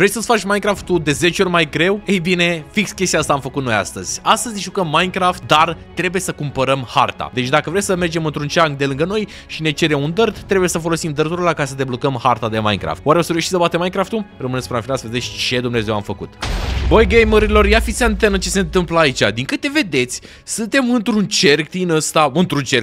Vrei să-ți faci Minecraft-ul de 10 ori mai greu? Ei bine, fix chestia asta am făcut noi astăzi. Astăzi ne jucăm Minecraft, dar trebuie să cumpărăm harta. Deci dacă vrei să mergem într-un chunk de lângă noi și ne cere un dirt, trebuie să folosim dirtul ăla ca să deblocăm harta de Minecraft. Oare o să reușiți să bate Minecraft-ul? Rămâneți până la final să vedeți ce Dumnezeu am făcut. Băi, gamerilor, ia fiți antenă ce se întâmplă aici. Din câte vedeți, suntem într-un cerc din ăsta,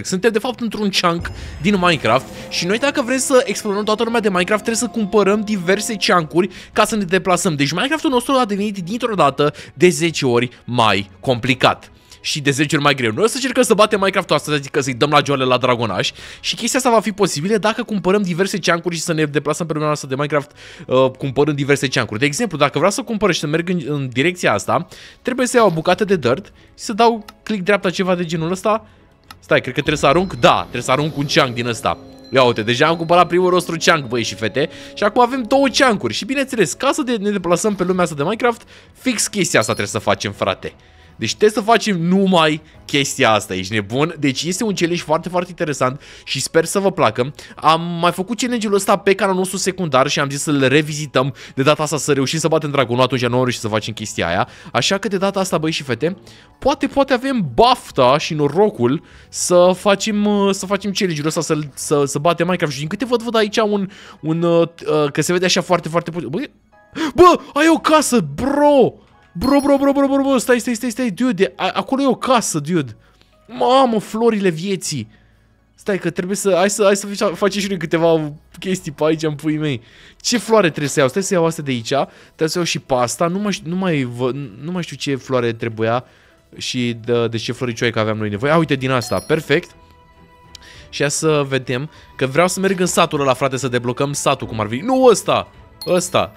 suntem de fapt într-un chunk din Minecraft și noi dacă vrem să explorăm toată lumea de Minecraft, trebuie să cumpărăm diverse chunk-uri ca să ne deplasăm. Deci Minecraft-ul nostru a devenit dintr-o dată de 10 ori mai complicat și de 10 ori mai greu. Noi o să încercăm să batem Minecraft-ul asta, adică să-i dăm la joale la Dragonaș și chestia asta va fi posibilă dacă cumpărăm diverse chunk-uri și să ne deplasăm pe lumea noastră de Minecraft cumpărând diverse chunk-uri. De exemplu, dacă vreau să cumpăr și să merg în direcția asta, trebuie să iau o bucată de dirt și să dau click dreapta, ceva de genul ăsta. Stai, cred că trebuie să arunc, da, trebuie să arunc un chunk din ăsta. Ia uite, deja am cumpărat primul nostru chunk, băi și fete, și acum avem două chunk-uri și bineînțeles, ca să ne deplasăm pe lumea asta de Minecraft, fix chestia asta trebuie să facem, frate. Deci trebuie să facem numai chestia asta, ești nebun? Deci este un challenge foarte, foarte interesant și sper să vă placă. Am mai făcut challenge-ul ăsta pe canalul nostru secundar și am zis să-l revizităm de data asta, să reușim să batem dragonul, atunci nu am reușit să facem chestia aia. Așa că de data asta, băi și fete, poate avem bafta și norocul să facem challenge-ul ăsta, să batem Minecraft. Și din câte văd aici că se vede așa foarte, foarte puțin. Bă, ai o casă, bro! Bro, stai, dude, acolo e o casă, dude. Mamă, florile vieții. Stai că trebuie să, hai să facem și noi câteva chestii pe aici, în puii mei. Ce floare trebuie să iau? Stai să iau astea de aici, trebuie să iau și pasta, nu mai știu ce floare trebuia și de ce floricioaică aveam noi nevoie. A, uite, din asta, perfect. Și ia să vedem, că vreau să merg în satul ăla, frate, să deblocăm satul, cum ar veni. Nu ăsta! Ăsta.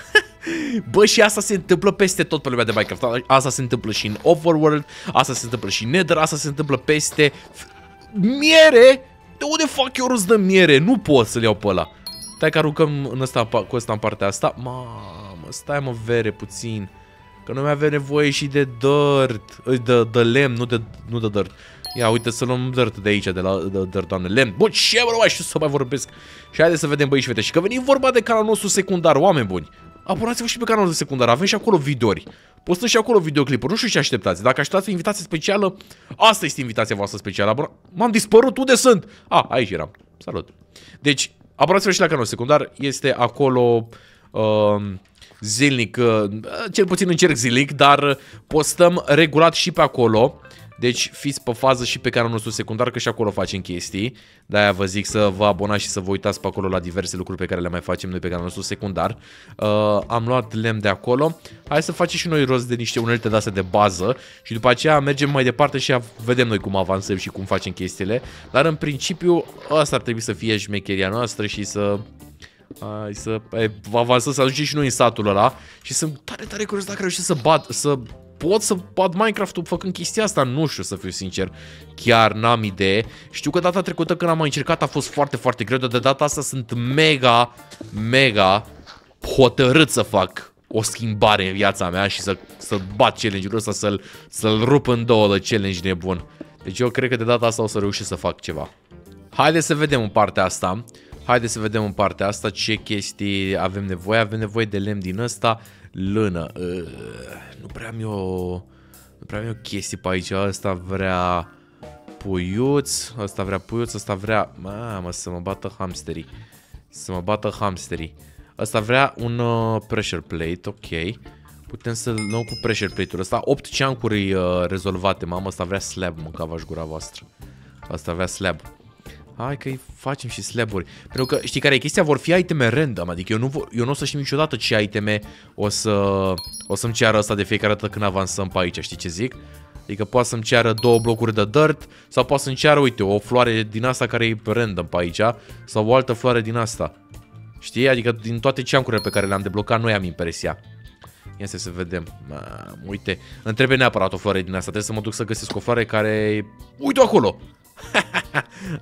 Bă, și asta se întâmplă peste tot pe lumea de Minecraft. Asta se întâmplă și în Overworld, asta se întâmplă și în Nether, asta se întâmplă peste... Miere? De unde fac eu rost de miere? Nu pot să-l iau pe ăla. Stai că aruncăm în asta, cu ăsta în partea asta. Mamă, stai mă, vere puțin, că nu mai avem nevoie și de dirt, de lemn, nu de dirt. Ia uite să luăm dirt de aici, de la doamne, lemn. Bun, ce mă, nu mai știu să mai vorbesc. Și haideți să vedem, băi și fete, și că venim vorba de canalul nostru secundar, oameni buni. Abonați-vă și pe canalul nostru secundar, avem și acolo videouri. Postăm și acolo videoclipuri, nu știu ce așteptați. Dacă așteptați o invitație specială, asta este invitația voastră specială. M-am dispărut, unde sunt? A, aici eram, salut. Deci, abonați-vă și la canalul secundar, este acolo... zilnic, cel puțin încerc zilnic, dar postăm regulat și pe acolo. Deci fiți pe fază și pe canalul nostru secundar, că și acolo facem chestii. De-aia vă zic să vă abonați și să vă uitați pe acolo la diverse lucruri pe care le mai facem noi pe canalul nostru secundar. Am luat lemn de acolo. Hai să facem și noi rost de niște unelte de-astea de bază și după aceea mergem mai departe și vedem noi cum avansăm și cum facem chestiile. Dar în principiu asta ar trebui să fie șmecheria noastră și să avansăm, să ajungem și noi în satul ăla. Și sunt tare, tare curios dacă reușesc să bat, pot să bat Minecraft-ul făcând chestia asta. Nu știu, să fiu sincer, chiar n-am idee. Știu că data trecută când am mai încercat a fost foarte, foarte greu, dar de data asta sunt mega, mega hotărât să fac o schimbare în viața mea și să bat challenge-ul ăsta, să-l rup în două de challenge nebun. Deci eu cred că de data asta o să reușesc să fac ceva. Haideți să vedem în partea asta. Haideți să vedem în partea asta ce chestii avem nevoie. Avem nevoie de lemn din ăsta, lână. Nu prea am eu chestii pe aici. Asta vrea puiuț, asta vrea puiuț, asta vrea... Mamă, să mă bată hamsterii. Asta vrea un pressure plate, ok. Putem să luăm cu pressure plate-ul ăsta. 8 chunk-uri rezolvate, mamă. Asta vrea slab, mâncava-și gura voastră. Asta vrea slab. Hai că-i facem și slaburi. Pentru că știi care e chestia? Vor fi iteme random. Adică eu nu o să știu niciodată ce iteme o să-mi ceară asta de fiecare dată când avansăm pe aici. Știi ce zic? Adică poate să-mi ceară două blocuri de dirt sau poate să-mi ceară, uite, o floare din asta care e random pe aici sau o altă floare din asta. Știi? Adică din toate chunk-urile pe care le-am deblocat noi am impresia. Ia să vedem. Uite, îmi trebuie neapărat o floare din asta. Trebuie să mă duc să găsesc o floare care... Uite-o acolo!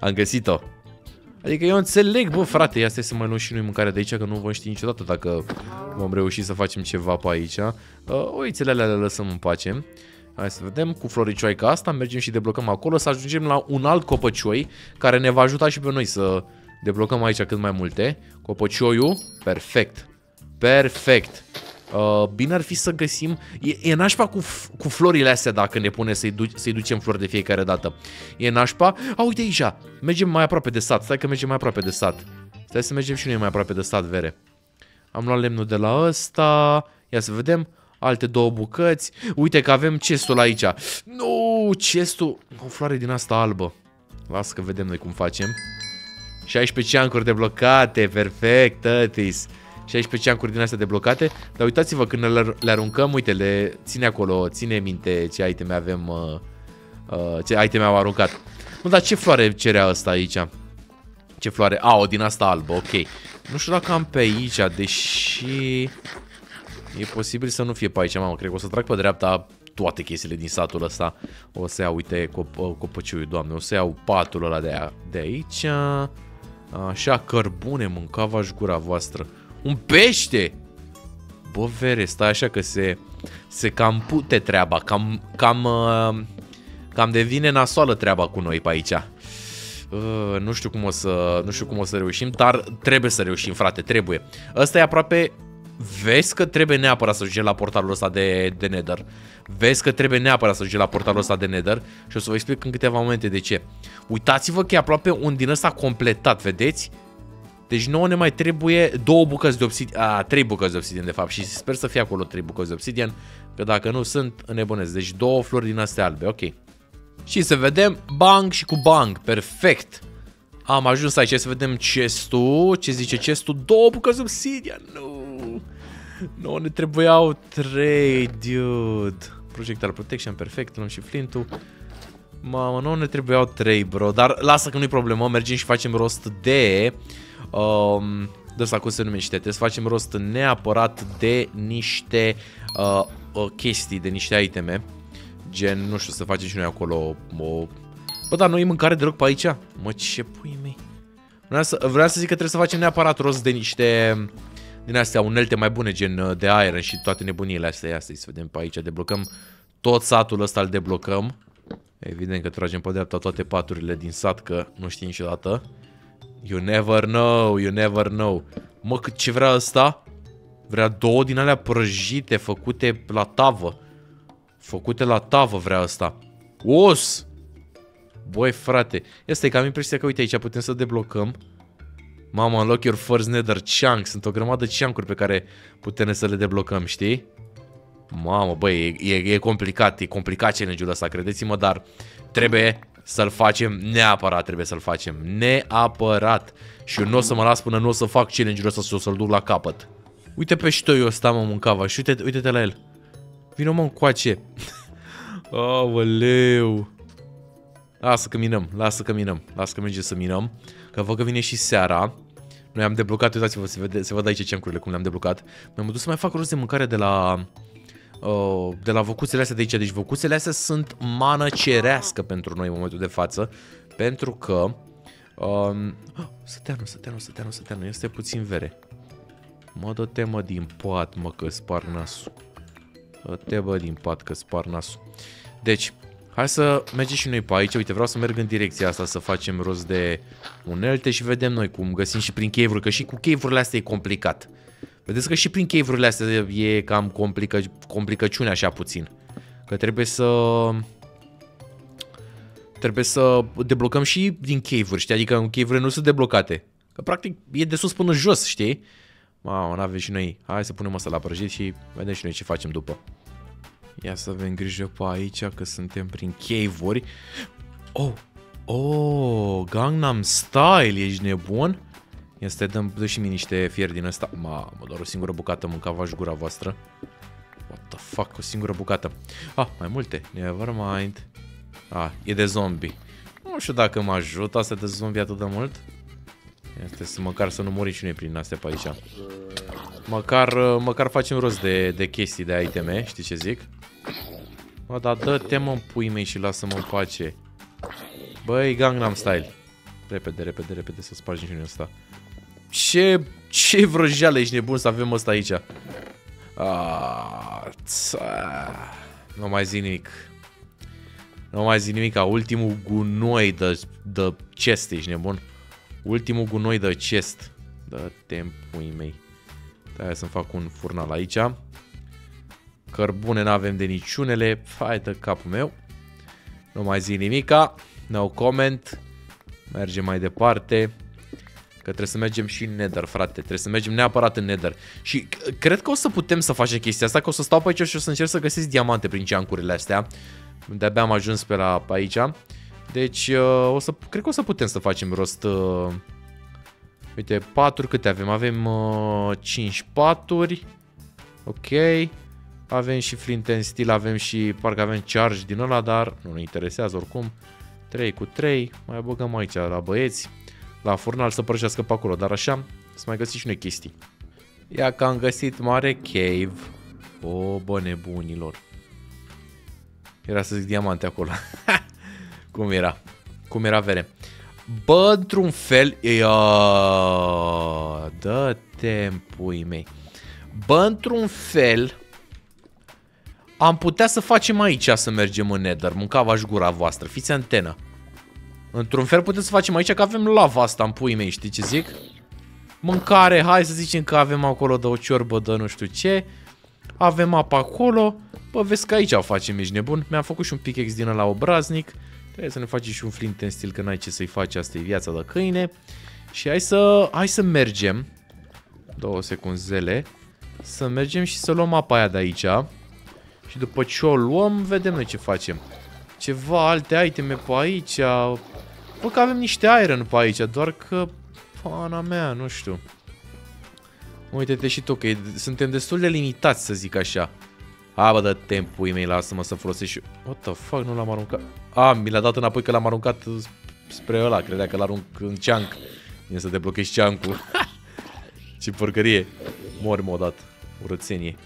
Am găsit-o. Adică eu înțeleg, bă, frate, asta e să mai luăm și noi mâncare de aici, că nu vom ști niciodată dacă vom reuși să facem ceva pe aici. Oițele alea le lăsăm în pace. Hai să vedem, cu floricioaica asta mergem și deblocăm acolo, să ajungem la un alt copăcioi care ne va ajuta și pe noi să deblocăm aici cât mai multe. Copăcioiul, perfect. Bine ar fi să găsim... E nașpa cu florile astea, dacă ne pune să-i ducem flori de fiecare dată. E nașpa... A, uite aici! Mergem mai aproape de sat. Stai că mergem mai aproape de sat. Stai să mergem și noi mai aproape de sat, vere. Am luat lemnul de la ăsta. Ia să vedem. Alte două bucăți. Uite că avem chestul aici. Nu, chestul... O floare din asta albă. Lasă că vedem noi cum facem. 16 ceancuri deblocate. Perfect, tătis. 16 ceancuri din astea deblocate. Dar uitați-vă, când le aruncăm, uite, le ține acolo, ține minte ce iteme avem, ce iteme au aruncat. Nu, dar ce floare cerea asta aici? Ce floare? A, o din asta albă, ok. Nu știu dacă am pe aici, deși e posibil să nu fie pe aici, mamă. Cred că o să trag pe dreapta toate chestiile din satul ăsta. O să iau, uite, copăciui, doamne. O să iau patul ăla de aici. Așa, cărbune, mâncava-și gura voastră. Un pește! Bă, vere, stai așa că se cam pute treaba. Cam devine nasoală treaba cu noi pe aici. Nu știu cum o să, reușim, dar trebuie să reușim, frate, trebuie. Ăsta e aproape... Vezi că trebuie neapărat să ajungem la portalul ăsta de Nether. Vezi că trebuie neapărat să ajungem la portalul ăsta de Nether. Și o să vă explic în câteva momente de ce. Uitați-vă că e aproape un din ăsta completat, vedeți? Deci nouă ne mai trebuie două bucăți de obsidian. A, trei bucăți de obsidian de fapt. Și sper să fie acolo trei bucăți de obsidian, că dacă nu sunt, înnebunesc. Deci două flori din astea albe, ok. Și să vedem, bang și cu bang. Perfect. Am ajuns aici, să vedem chestul. Ce zice chestul? Două bucăți de obsidian. Nu, ne trebuiau trei, dude. Projectile protection, perfect, luăm și flintul. Mamă, nu ne trebuiau trei, bro. Dar lasă că nu-i problemă, mergem și facem rost de... de asta cum se numește, trebuie să facem rost neapărat de niște chestii, de niște iteme. Gen, nu știu, să facem și noi acolo o... Bă, dar noi mâncare de loc pe aici? Mă, ce pui mei. Vreau să zic că trebuie să facem neapărat rost de niște... Din astea unelte mai bune, gen de iron și toate nebuniile astea. Ia să vedem pe aici, deblocăm tot satul ăsta, îl deblocăm. Evident că tragem pe dreapta toate paturile din sat, că nu știi niciodată. You never know, you never know. Mă, ce vrea ăsta? Vrea două din alea prăjite, făcute la tavă. Făcute la tavă vrea ăsta. Os! Băi, frate, asta e cam impresia că, uite, aici putem să deblocăm. Mama, unlock your first nether chunk. Sunt o grămadă de chunk-uri pe care putem să le deblocăm, știi? Mamă, băi, e complicat. E complicat challenge-ul ăsta, credeți-mă. Dar trebuie să-l facem. Neapărat trebuie să-l facem. Neapărat. Și eu nu o să mă las până nu o să fac challenge-ul ăsta și o să-l duc la capăt. Uite pe ștoiul ăsta, mă, mâncava. Și uite-te la el. Vino, mă, încoace. Aoleu. Lasă că minăm, lasă că mergem să minăm. Că văd că vine și seara. Noi am deblocat, uitați-vă, se văd aici ceancurile cum le-am deblocat. Mi-am dus să mai fac rost de mâncare de la văcuțele astea de aici. Deci văcuțele astea sunt mană cerească pentru noi în momentul de față. Pentru că Săteanu, este puțin vere. Mă, dă-te, mă, din pat, mă, că spar nasul. Dă-te, bă, din pat, că spar nasul. Deci hai să mergem și noi pe aici. Uite, vreau să merg în direcția asta, să facem rost de unelte și vedem noi cum găsim și prin cave-uri, că și cu cave-urile astea e complicat. Vedeți că și prin cave-urile astea e cam complicăciune așa puțin. Că trebuie să deblocăm și din cave-uri, știi? Adică cave-urile nu sunt deblocate. Că practic e de sus până jos, știi? Mamă, n-avem și noi. Hai să punem asta la prăjit și vedem și noi ce facem după. Ia să avem grijă pe aici, că suntem prin cave-uri. Oh, oh, Gangnam Style, ești nebun? Ia să dă și mie niște fier din ăsta. Mamă, doar o singură bucată, mâncava-și gura voastră. What the fuck, o singură bucată. Ah, mai multe, never mind. Ah, e de zombie. Nu știu dacă mă ajută asta de zombie atât de mult. Este să măcar să nu murim și noi prin astea pe aici. Măcar facem rost de chestii, de iteme, știi ce zic? Mă, dar dă-te, mă, în pui mei și lasă-mă în pace. Băi, Gangnam Style. Repede să spargem și noi ăsta. Ce vrăjeală, ești nebun să avem ăsta aici. Nu mai zic nimic. Ultimul gunoi de chest, ești nebun. Ultimul gunoi de chest. Dă-te-mi, pui mei. Hai să-mi fac un furnal aici. Cărbune n-avem de niciunele. Hai de capul meu. Nu mai zic nimica. No comment. Mergem mai departe. Că trebuie să mergem și în Nether, frate. Trebuie să mergem neapărat în Nether. Și cred că o să putem să facem chestia asta. Că o să stau pe aici și o să încerc să găsesc diamante prin ceancurile astea. De-abia am ajuns pe la aici. Deci o să, cred că o să putem să facem rost. Uite, paturi câte avem? Avem 5 paturi. Ok. Avem și flint and steel, avem și parcă avem charge din ăla, dar nu ne interesează oricum. 3 cu 3, mai băgăm aici la băieți, la furnal să prăjească pe acolo, dar așa să mai găsim și noi chestii. Ia că am găsit mare cave. O, bă, nebunilor. Era să zic diamante acolo. Cum era? Cum era vere? Bă, într-un fel... Dă-te în puii mei. Bă, într-un fel... Am putea să facem aici, să mergem în Nether. Mâncava-și gura voastră, fiți antenă. Într-un fel putem să facem aici, că avem lava asta în puii mei, știi ce zic? Mâncare, hai să zicem că avem acolo de o ciorbă, de nu știu ce. Avem apă acolo. Bă, vezi că aici o facem, ești nebun. Mi-am făcut și un pickaxe din ăla obraznic. Trebuie să ne facem și un flint and steel, că n-ai ce să-i faci, asta e viața de câine. Și hai să mergem. 2 secunzele. Să mergem și să luăm apa aia de aici. Și după ce o luăm, vedem noi ce facem. Ceva alte iteme pe aici. Bă, că avem niște iron pe aici, doar că... Pana mea, nu știu. Uite-te și tu, că suntem destul de limitați, să zic așa. A, bă, dă timpul mei, lasă-mă să folosesc și... What the fuck, nu l-am aruncat. A, mi l-a dat înapoi că l-am aruncat spre ăla. Credea că l-arunc în ceanc. Vine să deblochezi ceancul. Ce porcărie. Mor-mă odată, urățenie.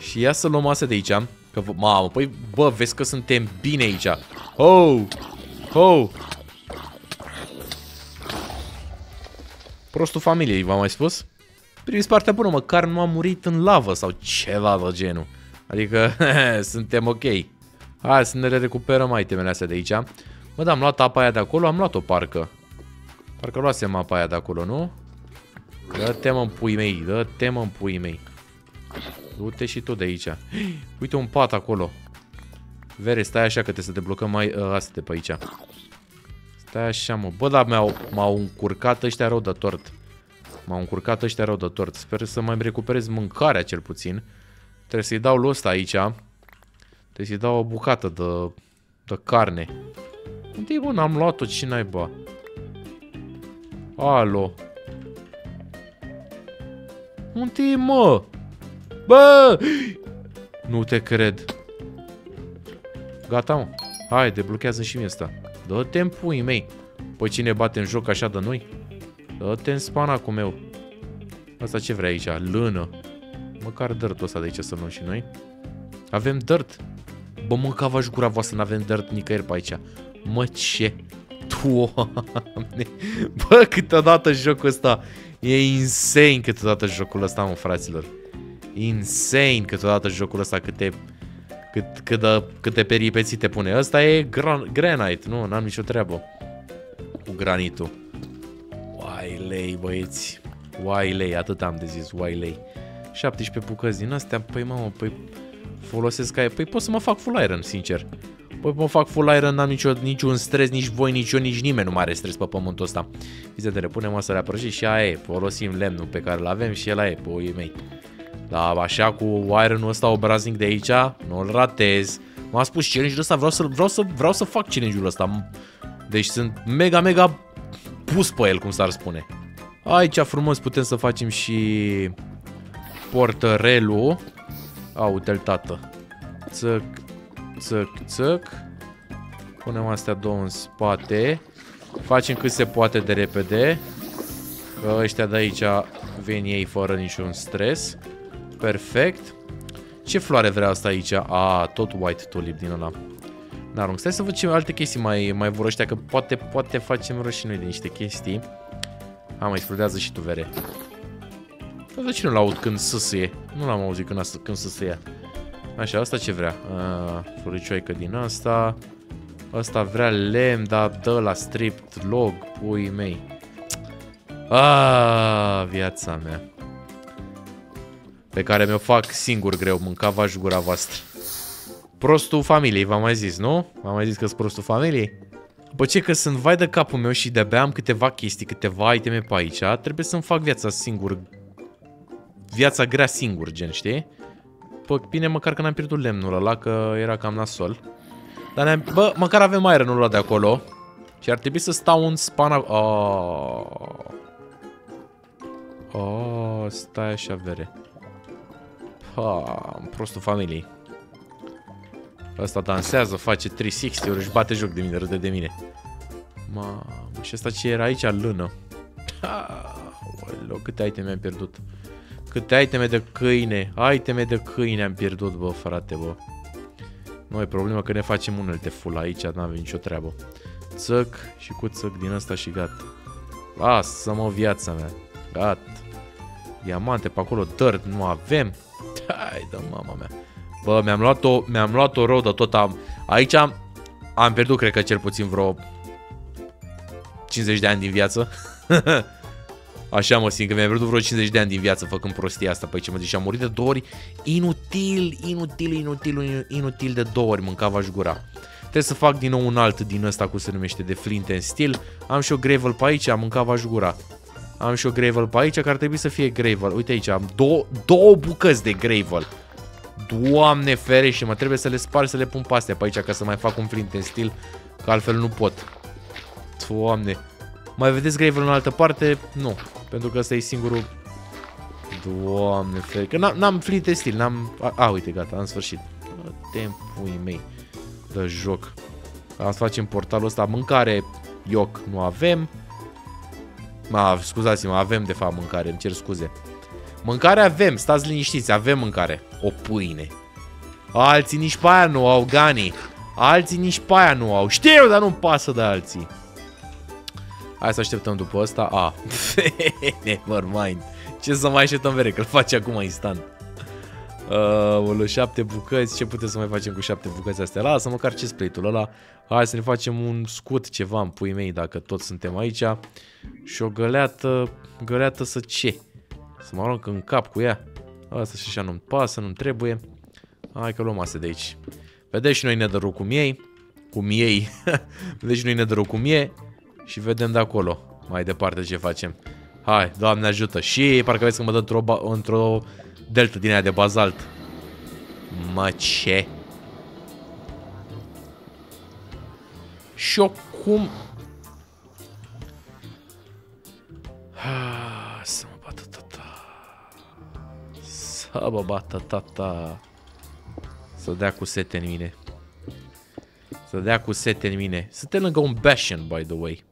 Și ia să luăm astea de aici. Că, mamă, păi, bă, vezi că suntem bine aici. Oh! Oh! Prostul familiei, v-am mai spus? Primiți partea bună, măcar nu am murit în lavă sau ceva de genul. Adică, suntem ok. Hai să ne recuperăm itemele astea de aici. Mă, da, am luat apa aia de acolo, am luat-o parcă. Parcă luasem apa aia de acolo, nu? Dă-te mă în puii mei, dă-te mă în puii mei. Du-te și tu de aici. Uite un pat acolo. Vere, stai așa că trebuie să deblocăm mai astea de pe aici. Stai așa, mă. Bă, dar m-au încurcat ăștia rău de tort. M-au încurcat ăștia rău de tort. Sper să mai recuperez mâncarea cel puțin. Trebuie să-i dau lui ăsta aici. Trebuie să-i dau o bucată de carne. Unde-i, bă, n-am luat-o, ce naiba? Alo. Unde-i, mă? Bă! Nu te cred. Gata, mă. Hai, deblochează și mie asta. Dă-te în puii mei. Păi cine bate în joc așa de noi? Dă-te în spanacul meu. Asta ce vrea aici? Lână. Măcar dirt-ul ăsta de aici să luăm și noi. Avem dirt. Bă, mâncava-și gura voastră, n-avem dirt nicăieri pe aici. Mă, ce? Doamne. Bă, câteodată jocul ăsta. E insane câteodată jocul ăsta, mă, fraților. Insane câteodată jocul ăsta câte peripeții te pune. Ăsta e granite, nu? N-am nicio treabă cu granitul. Uai, băieți. Uai, atât am de zis, uai. 17 bucăți din astea. Păi, mamă, păi folosesc aia. Păi pot să mă fac full iron, sincer. Păi mă fac full iron, n-am niciun stres, nici voi, nici eu, nici nimeni nu mai are stres pe pământul ăsta. Fizetele, punem asta la prăjit și aia e. Folosim lemnul pe care îl avem și el aia e, băi mei. Dar așa cu iron-ul ăsta obraznic de aici, nu-l ratez. M-a spus challenge-ul ăsta, vreau să fac challenge-ul ăsta. Deci sunt mega pus pe el, cum s-ar spune. Aici frumos putem să facem și portărelul. Au, uite-l, tată. Țăc, țăc, țăc. Punem astea două în spate. Facem cât se poate de repede. Că ăștia de aici vin ei fără niciun stres. Perfect. Ce floare vrea asta aici? A, tot white tulip din ăla. N-arunc. Stai să văd ce alte chestii mai vor ăștia, că poate facem rău și noi de niște chestii. A, mai explodează și tu, vere. Dar de ce nu-l aud când sâsâie? Nu l-am auzit când sâsâie. Așa, asta ce vrea? Floricioaică din asta. Asta vrea lemn, dar dă la stript log, pui mei. A, viața mea. pe care mi-o fac singur greu, mâncava-și gura voastră. Prostul familiei, v-am mai zis, nu? V-am mai zis că-s prostul familiei? Bă, ce că sunt vai de capul meu și de-abia am câteva chestii, câteva iteme pe aici. Trebuie să-mi fac viața singur. Viața grea singur, gen, știi? Pă, bine, măcar că n-am pierdut lemnul ăla, că era cam nasol. Dar ne-am... Bă, măcar avem ironul ăla de acolo. Și ar trebui să stau în spana... stai așa, vere. Prostul familiei. Ăsta dansează, face 360-uri, își bate joc de mine, râde de mine. Mamă, și asta ce era aici? Lână. Oalo, câte iteme am pierdut. Câte iteme de câine. Iteme de câine am pierdut, bă, frate, bă. Nu e problema că ne facem unelte full aici, n-avem nicio treabă. Țăc și cu țăc din asta și gat. Lasă-mă viața mea. Gat. Diamante pe acolo, dărb, nu avem. Hai de mama mea. Bă, mi-am luat-o rău, dar tot am... Aici am pierdut, cred că, cel puțin vreo 50 de ani din viață. Așa mă simt, că mi-am pierdut vreo 50 de ani din viață făcând prostia asta. Păi ce mă zici, am murit de 2 ori. Inutil de 2 ori mâncava-și gura. Trebuie să fac din nou un alt din ăsta, cum se numește, de flint and steel. Am și o gravel pe aici, mâncava-și gura. Am și o gravel pe aici, care ar trebui să fie gravel. Uite aici, am două bucăți de gravel. Doamne ferește, mă, trebuie să le spar, să le pun pe astea pe aici ca să mai fac un flint and steel, că altfel nu pot. Doamne. Mai vedeți gravel în altă parte? Nu, pentru că ăsta e singurul. Doamne ferește, că n-am flint and steel, n-am... uite, gata, am sfârșit. Tempuii mei de joc. Am să facem portalul ăsta, mâncare, ioc, nu avem. Scuzați-mă, avem de fapt mâncare, îmi cer scuze. Mâncare avem, stați liniștiți, avem mâncare. O pâine. Alții nici pe aia nu au, Gani. Alții nici pe aia nu au. Știu, dar nu-mi pasă de alții. Hai să așteptăm după ăsta. Nevermind. Ce să mai așteptăm, vere, că-l face acum instant. 7 bucăți. Ce putem să mai facem cu 7 bucăți astea? Lasă măcar ce plate-ul ăla. Hai să ne facem un scut ceva în pui mei, dacă toți suntem aici. Și o găleată. Găleată să ce? Să mă arunc în cap cu ea. Asta și așa nu-mi pasă, nu-mi trebuie. Hai că luăm astea de aici. Vedeți și noi nether-ul cum ei. Cum ei. Vedeți și noi nether-ul cum e. Și vedem de acolo mai departe ce facem. Hai, Doamne ajută. Și parcă vezi că mă dă într-o delta din aia de bazalt. Mă, ce? Și eu cum... Să dea cu sete în mine. Să dea cu sete în mine. Suntem lângă un bastion, by the way.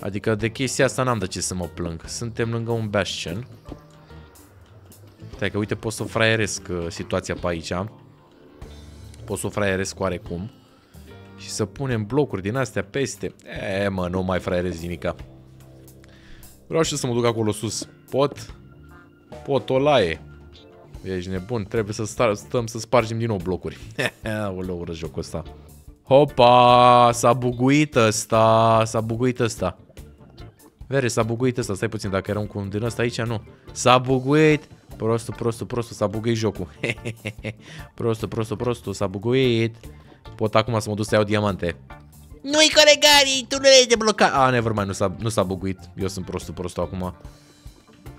Adică de chestia asta n-am de ce să mă plâng. Suntem lângă un bastion. Stai că uite, pot să o fraieresc situația pe aici. Pot să o fraieresc oarecum. Și să punem blocuri din astea peste. Mă, nu mai fraierez nimica. Vreau și să mă duc acolo sus. Pot? Potolaie. Ești nebun, trebuie să stăm să spargem din nou blocuri. Oleu, urăsc jocul ăsta. Hopa, s-a buguit ăsta, s-a buguit ăsta. Vere, s-a buguit ăsta, stai puțin, dacă era un cuvânt din ăsta aici, nu. S-a buguit. Prostul, s-a buguit jocul. Prostul, s-a buguit. Pot acum să mă duc să iau diamante. Nu-i colegari, tu nu ești deblocat. Nevermind, nu s-a buguit. Eu sunt prostul acum.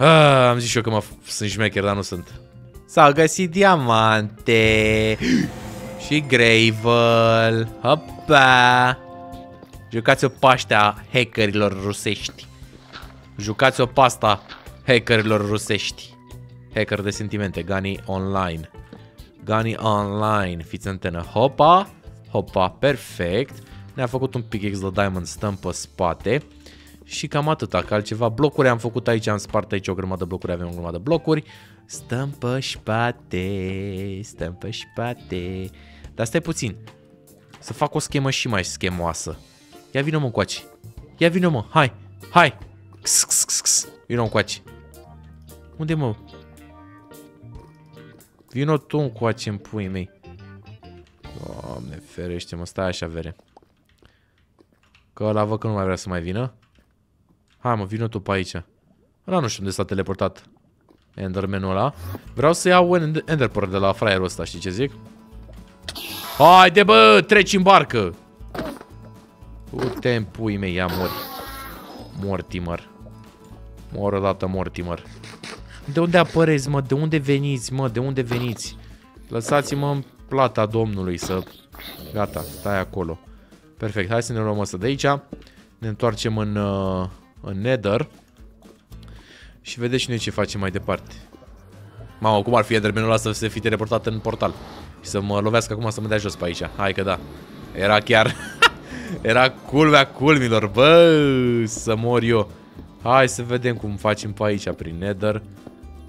Am zis și eu că sunt șmecher, dar nu sunt. S-au găsit diamante și gravel. Hopa! Jucați-o pasta hackerilor rusești. Jucați-o pasta hackerilor rusești. Hacker de sentimente, Gani online. Gani online, fiți antenă. Hopa! Hopa, perfect. Ne-a făcut un pickaxe de diamond, stăm pe spate. Și cam atâta, că altceva. Blocuri am făcut aici, am spart aici o grămadă de blocuri, avem o grămadă de blocuri. Stăm pe spate, stăm pe spate. Dar stai puțin, să fac o schemă și mai schemoasă. Ia vină mă coace, ia vină mă, hai, hai. Vină mă coace. Unde mă? Vină tu în coace în puii mei. Doamne ferește mă, stai așa vere. Că ăla văd că nu mai vrea să mai vină. Hai mă, vină tu pe aici. Ăla nu știu unde s-a teleportat. Endermanul ăla. Vreau să iau un Enderpearl de la fraierul ăsta, știi ce zic? Haide, bă, treci în barcă! Uite-mi pui mei, ia mori. Mortimer. Mor odată, Mortimer. De unde apăreți, mă? De unde veniți, mă? De unde veniți? Lăsați-mă în plata Domnului să... Gata, stai acolo. Perfect, hai să ne luăm asta de aici. Ne întoarcem în Nether. Și vedeți și noi ce facem mai departe. Mamă, cum ar fi Endermanul ăla să fi teleportat în portal și să mă lovească acum, să mă dea jos pe aici. Hai că da. Era chiar... Era culmea culmilor, bă, să mor eu. Hai să vedem cum facem pe aici, prin Nether.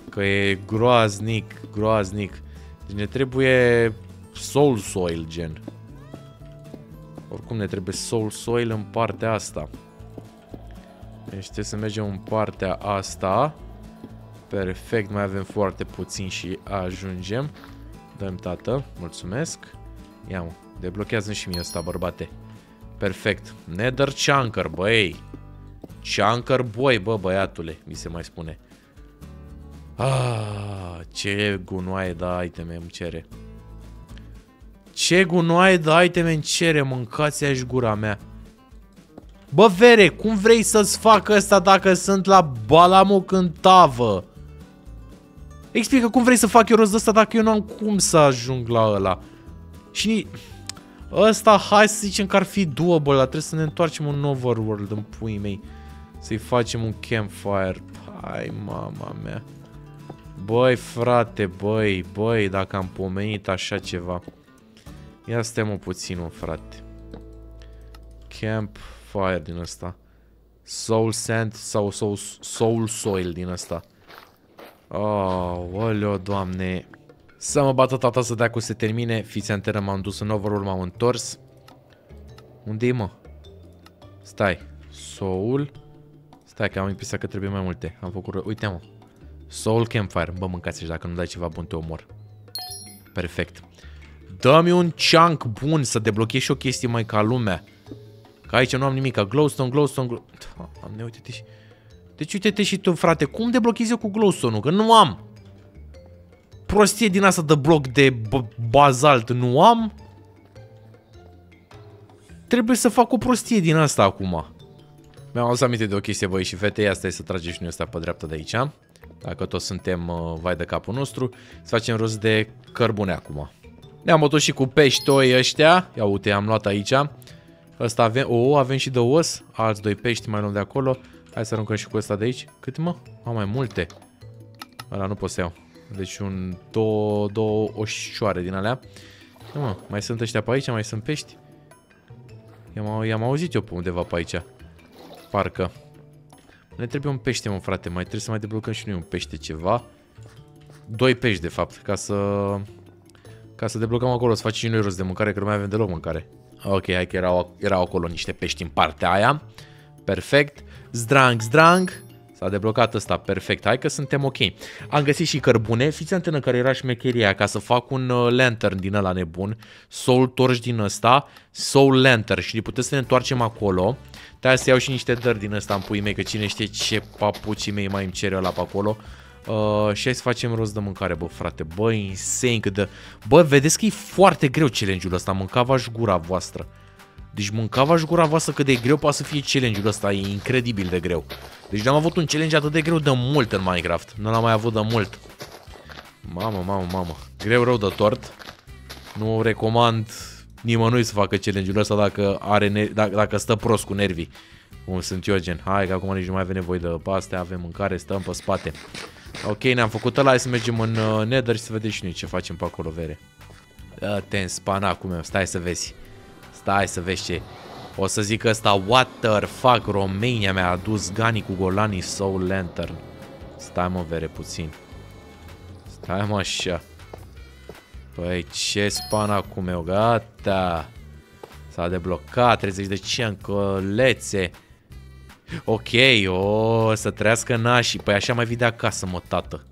Că e groaznic, groaznic. Deci ne trebuie soul soil, gen. Oricum ne trebuie soul soil în partea asta. Deci trebuie să mergem în partea asta. Perfect, mai avem foarte puțin și ajungem. Dăm, tată, mulțumesc. Ia mă, deblochează-mi și mie asta, bărbate. Perfect, Nether Chunker, băi. Chunker boy, bă, băiatule, mi se mai spune. Ah, ce gunoaie de iteme îmi cere. Ce gunoaie de iteme îmi cere, mâncați-aș gura mea. Bă, vere, cum vrei să-ți fac asta dacă sunt la balamuc în tavă? Explică cum vrei să fac eu rost de asta dacă eu nu am cum să ajung la ăla. Și... Ăsta, hai să zicem că ar fi doable, dar trebuie să ne întoarcem în overworld, în puii mei. Să-i facem un campfire. Hai, mama mea. Băi, frate, băi, băi, dacă am pomenit așa ceva. Ia stai-mă puțin, mă, frate. Campfire din ăsta. Soul sand sau soul soil din ăsta. Oh, oleo, doamne. Să mă bată tata să dea cu se termine. Fiți anteră, m-am dus în overworld, m-am întors. Unde-i, mă? Stai. Soul. Stai că am impresia că trebuie mai multe. Am făcut... Uite, mă. Soul campfire. Bă, mâncați și dacă nu dai ceva bun, te omor. Perfect. Dă-mi un chunk bun să deblochezi și o chestie mai ca lumea. Că aici nu am nimic. Glowstone, glowstone... Doamne, uite-te și... Deci uite-te și tu, frate. Cum deblochezi eu cu glowstone-ul? Că nu am! Prostie din asta de bloc de bazalt nu am. Trebuie să fac o prostie din asta acum. Mi-am adus aminte de o chestie, băi și fete. Asta e să tragem și noi asta pe dreapta de aici. Dacă toți suntem vai de capul nostru. Să facem rost de cărbune acum. Ne-am bătut și cu peștoi ăștia. Ia uite, am luat aici. Ăsta avem, avem și de os. Alți doi pești mai luăm de acolo. Hai să aruncăm și cu ăsta de aici. Cât, mă? Am mai multe. Ăla nu pot să iau. Deci două oșoare din alea. Nu, mă, mai sunt ăștia pe aici, mai sunt pești. I-am auzit eu pe undeva pe aici. Parcă. Ne trebuie un pește, mă, frate. Mai trebuie să mai deblocăm și noi un pește ceva. Doi pești, de fapt, ca să deblocăm acolo, să facem și noi rost de mâncare, că nu mai avem deloc mâncare. Ok, hai că erau acolo niște pești în partea aia. Perfect. Zdrang, zdrang. S-a deblocat ăsta, perfect, hai că suntem ok. Am găsit și cărbune, fiți antenă care era șmecheria, ca să fac un lantern din ăla nebun. Soul torch din ăsta, soul lantern și puteți să ne întoarcem acolo. De-aia să iau și niște dări din ăsta în puii mei, că cine știe ce papucii mei mai îmi cere ăla pe acolo. Și hai să facem rost de mâncare, bă, frate, bă, insane cât de... Bă, vedeți că e foarte greu challenge-ul ăsta, mâncava-și gura voastră. Deci mâncava-și gura voastră cât de greu poate să fie challenge-ul ăsta, e incredibil de greu. Deci n-am avut un challenge atât de greu de mult în Minecraft, nu l-am mai avut de mult. Mamă, mamă, mamă, greu rău de tort. Nu recomand nimănui să facă challenge-ul ăsta dacă stă prost cu nervii. Cum sunt eu, gen, hai că acum nici nu mai avem nevoie de astea, avem mâncare, stăm pe spate. Ok, ne-am făcut ăla, hai să mergem în Nether și să vedem și noi ce facem pe acolo, vere. Te-n spanacul meu, stai să vezi. Stai să vezi ce... O să zic ăsta, what the fuck, România mi-a adus Gani cu Golani Soul Lantern. Stai, mă, vere, puțin. Stai, mă, așa. Păi, ce spanacul meu, gata. S-a deblocat, 30 de ciancălețe. Ok, o să trească nașii. Păi așa mai vii de acasă, mă, tată.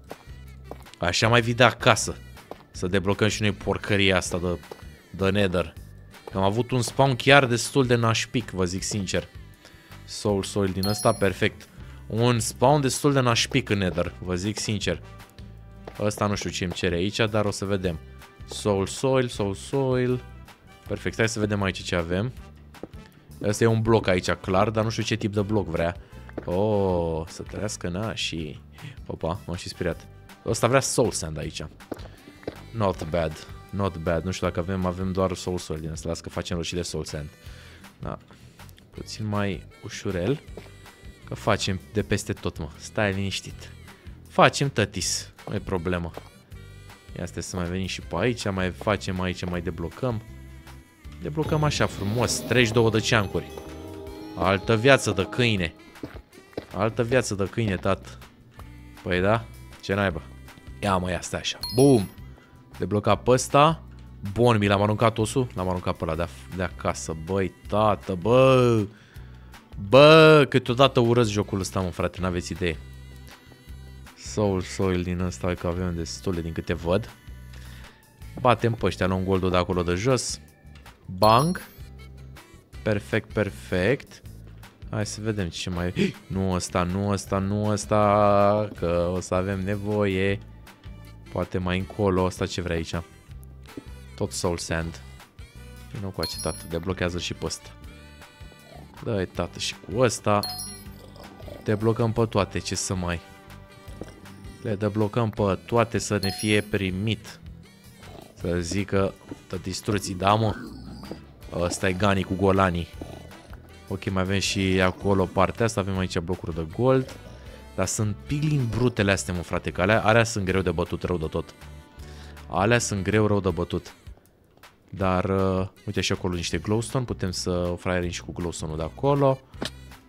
Așa mai vii de acasă. Să deblocăm și noi porcăria asta de Nether. Am avut un spawn chiar destul de nașpic, vă zic sincer. Soul soil din ăsta, perfect. Un spawn destul de nașpic în Nether, vă zic sincer. Ăsta nu știu ce îmi cere aici, dar o să vedem. Soul Soil. Perfect, hai să vedem aici ce avem. Ăsta e un bloc aici, clar, dar nu știu ce tip de bloc vrea. Oh, să trăiască, na, și... Opa, m-am și speriat. Ăsta vrea Soul Sand aici. Not bad. Nu știu dacă avem doar Soul Soil din asta. Las că facem roșii de Soul Sand. Da. Puțin mai ușurel. Că facem de peste tot, mă. Stai liniștit. Facem tătis. Nu e problemă. Asta să mai venim și pe aici. Mai facem aici, mai deblocăm. Deblocăm așa frumos. 32 de ceancuri. Altă viață de câine. Altă viață de câine, tat. Păi da? Ce naiba? Ia mă, ia, stai așa. Bum! Deblocat pe ăsta. Bun, mi l-am aruncat osul. L-am aruncat pe ăla de acasă. Băi, tată, bă! Bă, câteodată urăsc jocul ăsta, mă, frate, n-aveți idee. Soul Soil din ăsta, că avem destule din câte văd. Batem pe ăștia, luăm goldul de acolo de jos. Bang. Perfect. Hai să vedem ce mai... Nu ăsta, că o să avem nevoie. Poate mai încolo, ăsta ce vrei aici. Tot Soul Sand. Nu cu acest, tată, deblochează și pe ăsta. Dă-i, tată, și cu ăsta. Deblocăm pe toate, ce să mai... Le deblocăm pe toate să ne fie primit. Să zică, te distruții, da, mă? Ăsta e Gani cu golanii. Ok, mai avem și acolo partea asta, avem aici blocuri de gold. Dar sunt pilin brutele astea, mă, frate, că alea sunt greu de bătut, rău de tot. Alea sunt greu, rău de bătut. Dar, uite și acolo niște glowstone, putem să fraierim și cu glowstone-ul de acolo.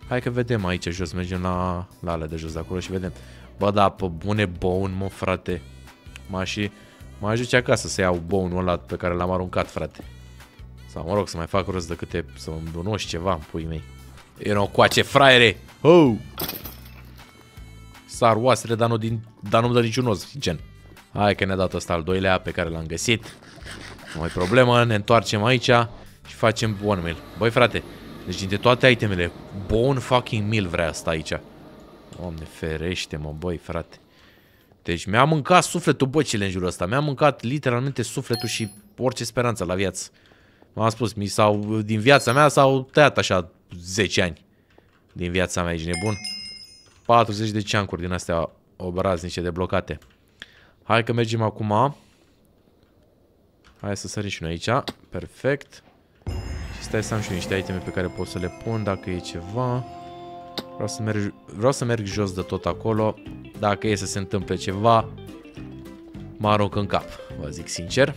Hai că vedem aici jos, mergem la alea de jos de acolo și vedem. Bă, da, pe bune bone, mă, frate. Mă ajut acasă să iau bone-ul ăla pe care l-am aruncat, frate. Sau, mă rog, să mai fac rost de câte, să îmi donoși ceva, în puii mei. E o coace, fraiere! Oh! Sar oasele, dar nu-mi dă niciun os, gen. Hai că ne-a dat ăsta al doilea pe care l-am găsit. Nu mai problemă, ne întoarcem aici și facem bone meal. Băi, frate, deci dintre toate itemele, bone fucking meal vrea asta aici. Doamne ferește, mă, băi, frate. Deci mi-a mâncat sufletul, bă, challenge-ul ăsta. Mi-a mâncat literalmente sufletul și orice speranță la viață. M-am spus, din viața mea s-au tăiat așa 10 ani. Din viața mea, ești nebun? 40 de ceancuri din astea obraznice deblocate. Hai că mergem acum. Hai să sărim și noi aici. Perfect. Și stai să am și niște iteme pe care pot să le pun dacă e ceva. Vreau să merg jos de tot acolo. Dacă e să se întâmple ceva, mă arunc în cap, vă zic sincer.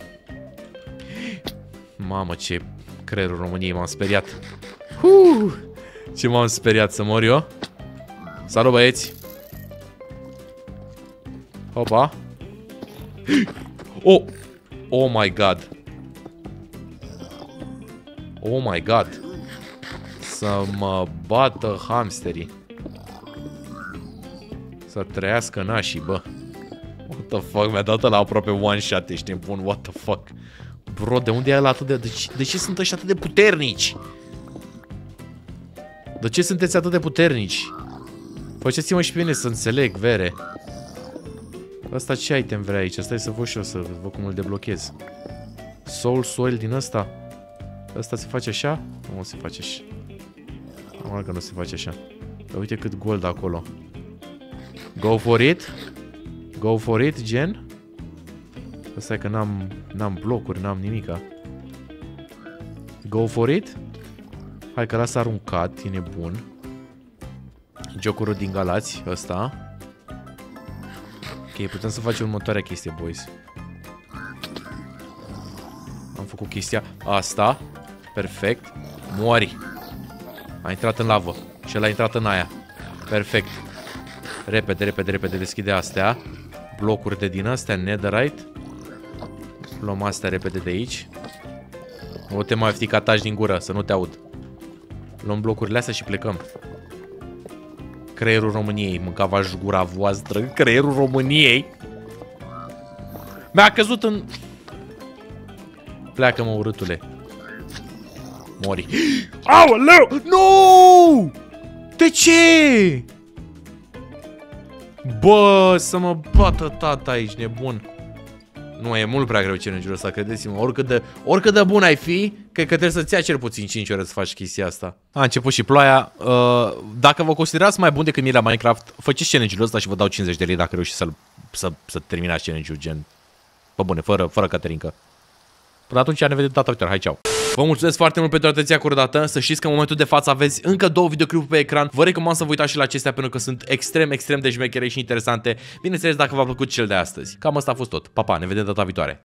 Mamă, ce creierul României, m-am speriat. Ce m-am speriat să mor eu. Salut, băieți. Opa. Oh, oh my god. Să mă bată hamsterii. Să trăiască nașii, bă. What the fuck, mi-a dat ăla aproape one shot, ești nebun, what the fuck. Bro, de unde e ăla atât de... De ce sunt ăștia atât de puternici? De ce sunteți atât de puternici? Faceți-mă și pe mine să înțeleg, vere. Asta ce item vrea aici? Stai să văd și eu să văd cum îl deblochez. Soul Soil din ăsta? Ăsta se face așa? Nu se face așa. Normal că nu se face așa. Dar uite cât gold acolo. Go for it, gen. Asta e că n-am blocuri, n-am nimica. Go for it. Hai că l-a aruncat, e nebun. Jocurul din Galați, ăsta. Ok, putem să facem următoarea chestie, boys. Am făcut chestia asta. Perfect. Mori. A intrat în lavă. Și el a intrat în aia. Perfect. Repede, deschide astea. Blocuri de din astea, netherite. Luăm astea repede de aici. Nu te mai ftica taci din gură, să nu te aud. Luăm blocurile astea și plecăm. Creierul României, mâncava-și gura voastră. Creierul României. Mi-a căzut în... Pleacă, mă, urâtule. Mori. Aoleu! Nu! De ce? Bă, să mă bată tata aici, nebun. Nu, e mult prea greu challenge-ul ăsta, credeți-mă. Oricât de bun ai fi, cred că trebuie să-ți ia cel puțin 5 ore să faci chestia asta. A început și ploaia. Dacă vă considerați mai bun decât mine la Minecraft, faceți challenge-ul ăsta și vă dau 50 de lei dacă reușiți să terminați challenge-ul, gen. Pă bune, fără Caterinca. Până atunci ne vedem data viitoare, hai, ceau! Vă mulțumesc foarte mult pentru atenția acordată. Să știți că în momentul de față aveți încă 2 videoclipuri pe ecran. Vă recomand să vă uitați și la acestea pentru că sunt extrem de șmechere și interesante. Bineînțeles dacă v-a plăcut cel de astăzi. Cam asta a fost tot. Pa, pa, ne vedem data viitoare.